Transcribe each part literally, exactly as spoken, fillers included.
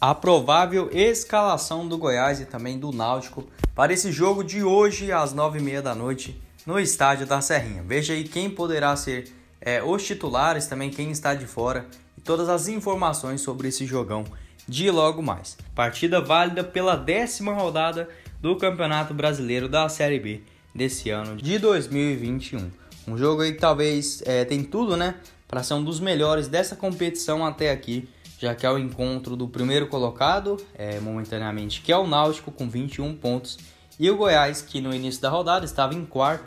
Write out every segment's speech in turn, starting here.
a provável escalação do Goiás e também do Náutico para esse jogo de hoje às nove e meia da noite no Estádio da Serrinha. Veja aí quem poderá ser é, os titulares, também quem está de fora e todas as informações sobre esse jogão de logo mais. Partida válida pela décima rodada do Campeonato Brasileiro da Série B desse ano de dois mil e vinte e um. Um jogo aí que talvez é, tem tudo, né, para ser um dos melhores dessa competição até aqui, já que é o encontro do primeiro colocado, é, momentaneamente, que é o Náutico, com vinte e um pontos, e o Goiás, que no início da rodada estava em quarto,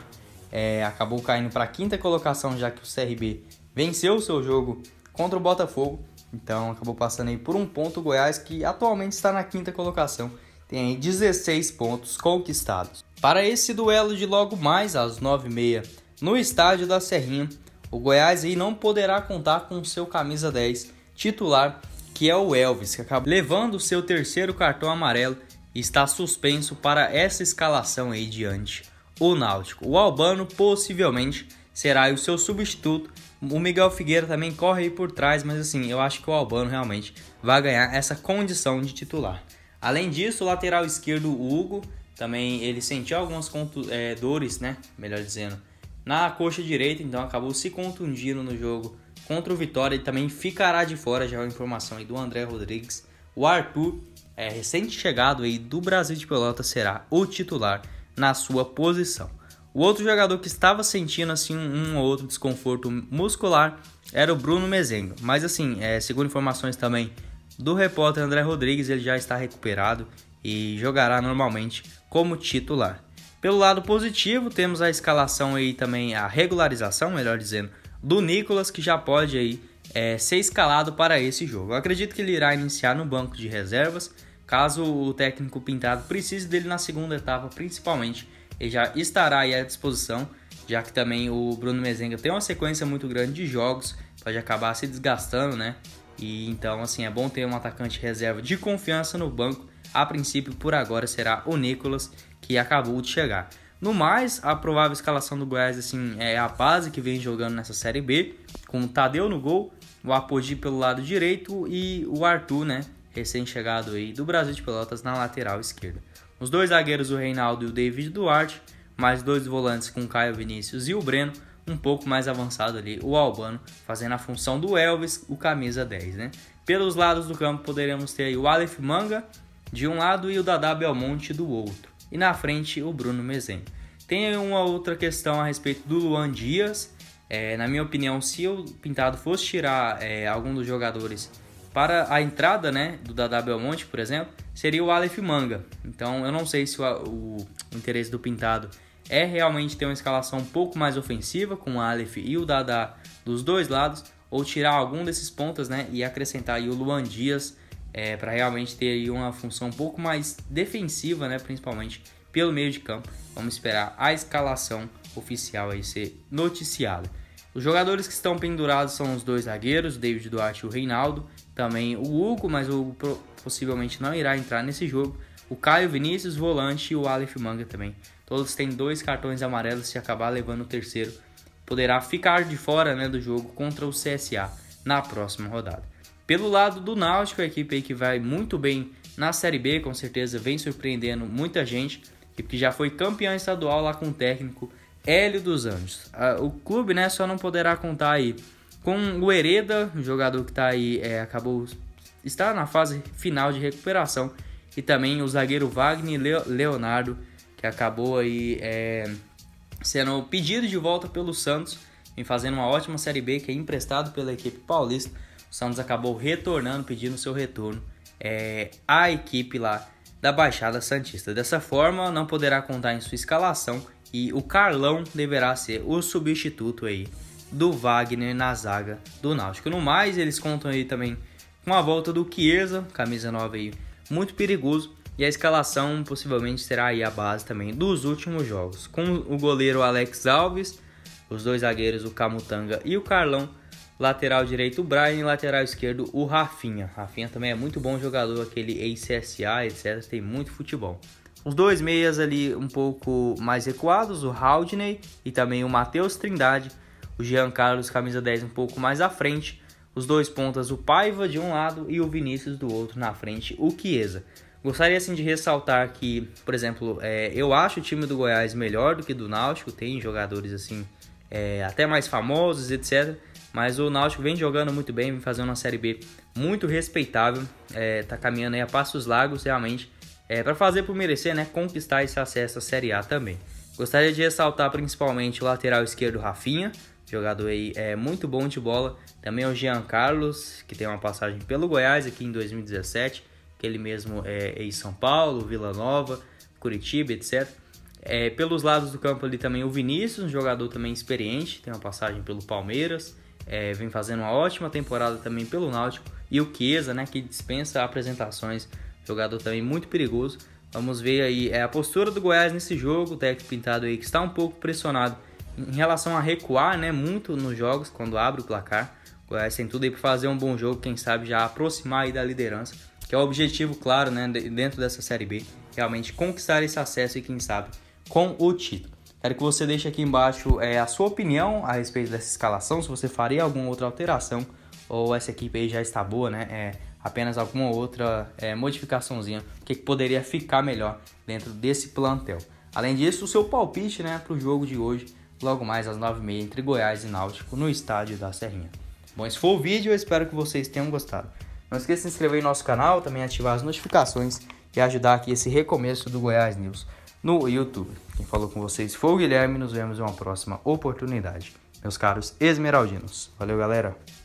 é, acabou caindo para a quinta colocação, já que o C R B venceu o seu jogo contra o Botafogo, então acabou passando aí por um ponto o Goiás, que atualmente está na quinta colocação, tem aí dezesseis pontos conquistados. Para esse duelo de logo mais, às nove e meia, no Estádio da Serrinha, o Goiás aí não poderá contar com seu camisa dez, titular, que é o Elvis, que acabou levando seu terceiro cartão amarelo e está suspenso para essa escalação aí diante o Náutico. O Albano possivelmente será o seu substituto. O Miguel Figueira também corre aí por trás, mas assim, eu acho que o Albano realmente vai ganhar essa condição de titular. Além disso, o lateral esquerdo, o Hugo, também ele sentiu algumas é, dores, né, melhor dizendo, na coxa direita, então acabou se contundindo no jogo contra o Vitória, ele também ficará de fora, já é uma informação aí do André Rodrigues. O Arthur, é, recente chegado aí do Brasil de Pelotas, será o titular na sua posição. O outro jogador que estava sentindo assim um ou outro desconforto muscular era o Bruno Mezenga, mas assim, é, segundo informações também do repórter André Rodrigues, ele já está recuperado e jogará normalmente como titular. Pelo lado positivo, temos a escalação aí também, a regularização, melhor dizendo, do Nicolas, que já pode aí, é, ser escalado para esse jogo. Eu acredito que ele irá iniciar no banco de reservas, caso o técnico Pintado precise dele na segunda etapa, principalmente, ele já estará aí à disposição, já que também o Bruno Mezenga tem uma sequência muito grande de jogos, pode acabar se desgastando, né? E então, assim, é bom ter um atacante reserva de confiança no banco. A princípio, por agora, será o Nicolas, que acabou de chegar. No mais, a provável escalação do Goiás assim, é a base que vem jogando nessa Série B, com o Tadeu no gol, o Apodi pelo lado direito e o Arthur, né, recém-chegado aí do Brasil de Pelotas, na lateral esquerda. Os dois zagueiros, o Reinaldo e o David Duarte, mais dois volantes com o Caio Vinícius e o Breno, um pouco mais avançado ali, o Albano, fazendo a função do Elvis, o camisa dez, né? Pelos lados do campo poderemos ter aí o Aleph Manga de um lado e o Dada Belmonte do outro. E na frente, o Bruno Mezenga. Tem uma outra questão a respeito do Luan Dias. É, na minha opinião, se o Pintado fosse tirar é, algum dos jogadores para a entrada, né, do Dada Belmonte, por exemplo, seria o Aleph Manga. Então, eu não sei se o, o, o interesse do Pintado é realmente ter uma escalação um pouco mais ofensiva, com o Aleph e o Dada dos dois lados, ou tirar algum desses pontas, né, e acrescentar aí o Luan Dias, É, para realmente ter aí uma função um pouco mais defensiva, né, principalmente pelo meio de campo. Vamos esperar a escalação oficial aí ser noticiada. Os jogadores que estão pendurados são os dois zagueiros, o David Duarte e o Reinaldo, também o Hugo, mas o Hugo possivelmente não irá entrar nesse jogo, o Caio Vinícius, volante, e o Aleph Manga também. Todos têm dois cartões amarelos, se acabar levando o terceiro, poderá ficar de fora, né, do jogo contra o C S A na próxima rodada. Pelo lado do Náutico, a equipe aí que vai muito bem na Série B, com certeza vem surpreendendo muita gente, que já foi campeã estadual lá com o técnico Hélio dos Anjos. O clube, né, só não poderá contar aí com o Hereda, um jogador que tá aí, é, acabou, está na fase final de recuperação, e também o zagueiro Wagner Leonardo, que acabou aí é, sendo pedido de volta pelo Santos, vem fazendo uma ótima Série B, que é emprestado pela equipe paulista. O Santos acabou retornando, pedindo seu retorno é, à equipe lá da Baixada Santista. Dessa forma, não poderá contar em sua escalação e o Carlão deverá ser o substituto aí do Wagner na zaga do Náutico. No mais, eles contam aí também com a volta do Kieza, camisa nova aí, muito perigoso. E a escalação possivelmente será aí a base também dos últimos jogos, com o goleiro Alex Alves, os dois zagueiros, o Camutanga e o Carlão, lateral direito o Brian, lateral esquerdo o Rafinha. Rafinha também é muito bom jogador, aquele ex-C S A, etcétera. Tem muito futebol. Os dois meias ali um pouco mais recuados, o Haldney e também o Matheus Trindade. O Jean Carlos, camisa dez, um pouco mais à frente. Os dois pontas, o Paiva de um lado e o Vinícius do outro, na frente, o Kieza. Gostaria assim de ressaltar que, por exemplo, é, eu acho o time do Goiás melhor do que do Náutico, tem jogadores assim é, até mais famosos, etcétera. Mas o Náutico vem jogando muito bem, vem fazendo uma Série B muito respeitável, é, tá caminhando aí a passos largos realmente, é, para fazer por merecer, né, conquistar esse acesso à Série A também. Gostaria de ressaltar principalmente o lateral esquerdo Rafinha, jogador aí é, muito bom de bola, também o Jean Carlos, que tem uma passagem pelo Goiás aqui em dois mil e dezessete, ele mesmo é em São Paulo, Vila Nova, Curitiba, etcétera. É, pelos lados do campo ali também o Vinícius, um jogador também experiente, tem uma passagem pelo Palmeiras, é, vem fazendo uma ótima temporada também pelo Náutico, e o Kieza, né, que dispensa apresentações, jogador também muito perigoso. Vamos ver aí é, a postura do Goiás nesse jogo, o técnico Pintado aí que está um pouco pressionado em relação a recuar, né, muito nos jogos quando abre o placar. O Goiás tem tudo aí para fazer um bom jogo, quem sabe já aproximar aí da liderança, que é o objetivo, claro, né, dentro dessa Série B, realmente conquistar esse acesso e, quem sabe, com o título. Quero que você deixe aqui embaixo é, a sua opinião a respeito dessa escalação, se você faria alguma outra alteração ou essa equipe aí já está boa, né? É, apenas alguma outra é, modificaçãozinha, o que, que poderia ficar melhor dentro desse plantel. Além disso, o seu palpite, né, para o jogo de hoje, logo mais às nove e meia, entre Goiás e Náutico, no Estádio da Serrinha. Bom, esse foi o vídeo, eu espero que vocês tenham gostado. Não esqueça de se inscrever em nosso canal, também ativar as notificações e ajudar aqui esse recomeço do Goiás News no YouTube. Quem falou com vocês foi o Guilherme, nos vemos em uma próxima oportunidade. Meus caros esmeraldinos, valeu galera!